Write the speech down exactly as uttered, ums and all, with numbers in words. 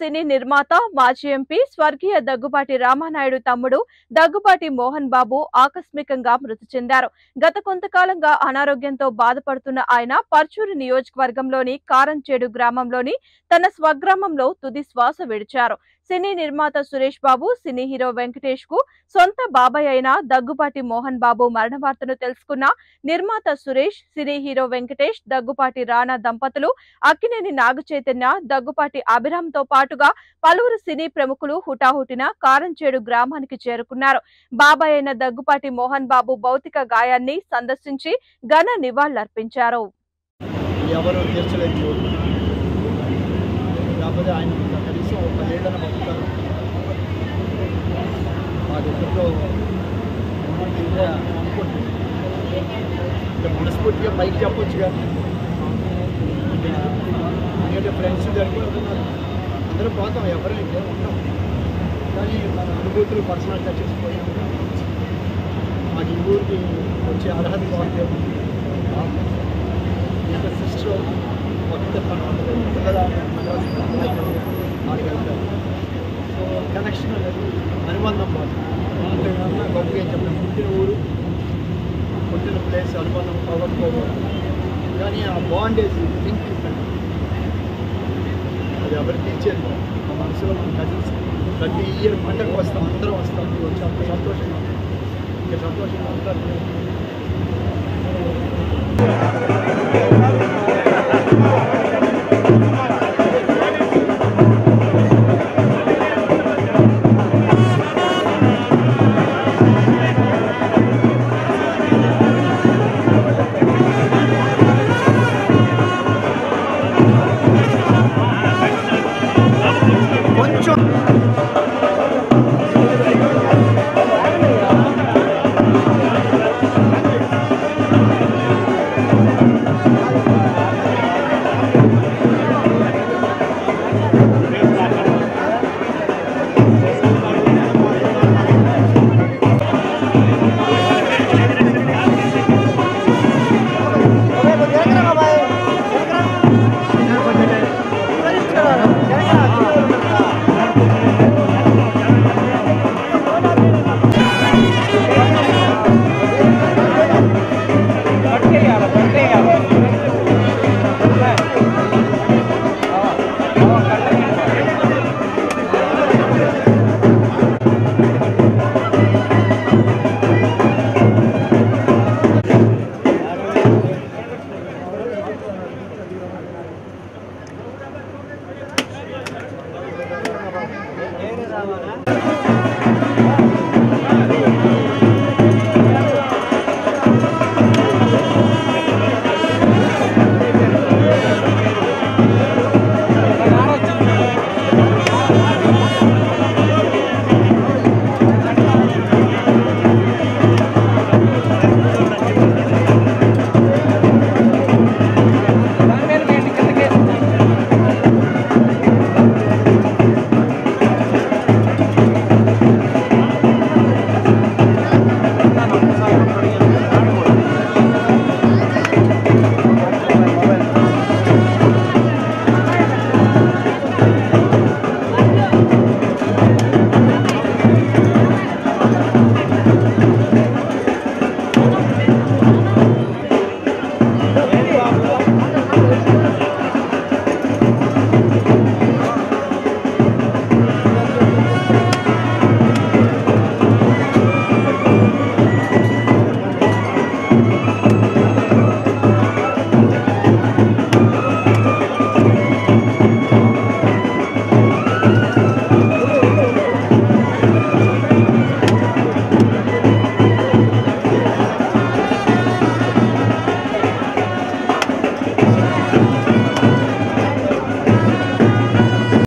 సినీ నిర్మాత మాజీ ఎంపీ స్వర్గీయ దగ్గుబాటి రామనాయుడు తమ్ముడు దగ్గుబాటి మోహన్ బాబు ఆకస్మికంగా మృతి చెందారు. గత కొంతకాలంగా అనారోగ్యంతో బాధపడుతున్న ఆయన పర్చూరి నియోజకవర్గంలోని కారంచేడు గ్రామంలోని తన స్వగ్రామంలో తుది శ్వాస విడిచారు. సినీ నిర్మాత సురేష్ బాబు, సినీ హీరో వెంకటేష్ కు సొంత బాబాయ్ అయిన దగ్గుబాటి మోహన్ బాబు మరణ వార్తను తెలుసుకున్న నిర్మాత సురేష్, సినీ హీరో వెంకటేష్, దగ్గుబాటి రానా దంపతులు అక్కినేని నాగచైతన్య, దగ్గుబాటి అభిరామ్ తో పాటుగా పలువురు సినీ ప్రముఖులు హుటాహుటిన కారంచేడు గ్రామానికి చేరుకున్నారు. బాబాయ్ అయిన దగ్గుబాటి మోహన్ బాబు భౌతిక గాయాన్ని సందర్శించి ఘన నివాళులర్పించారు. కాకపోతే ఆయన కనీసం పదిహేళ్ళని బతుకుతారు. మా దగ్గరలో అనుకుంటుంది ఇంకా మనస్ఫూర్తిగా పైకి చెప్పొచ్చు, కానీ ఎందుకంటే ఫ్రెండ్స్ జరుపుకుంటున్నారు, అందరూ పోతాం, ఎవరూ ఇంకా ఉంటాం, కానీ మన అనుభూతులు పర్సనల్గా చేసిపోయాం. మాకు ఈ ఊరికి వచ్చే అర్హత బాగుంది. ఇంకా సిస్టర్ కొత్త పని ఉంటుంది పిల్లల ఆడగలుగుతారు. సో కనెక్షన్ అనేది అనుబంధం కాదు, అంతేకాకుండా గొప్పగా చెప్పాను, పుట్టిన ఊరు పుట్టిన ప్లేస్ అనుబంధం పోగొట్టుకోకూడదు, కానీ ఆ బాండేజ్ లింక్ అది ఎవరికి ఇచ్చేది. మా మనసులో మన కజిన్స్ ప్రతి ఇయర్ పంటకు వస్తాం, అందరం వస్తాం, వచ్చి అంత సంతోషంగా ఉంటుంది. ఇంకా సంతోషంగా ఉంటారు.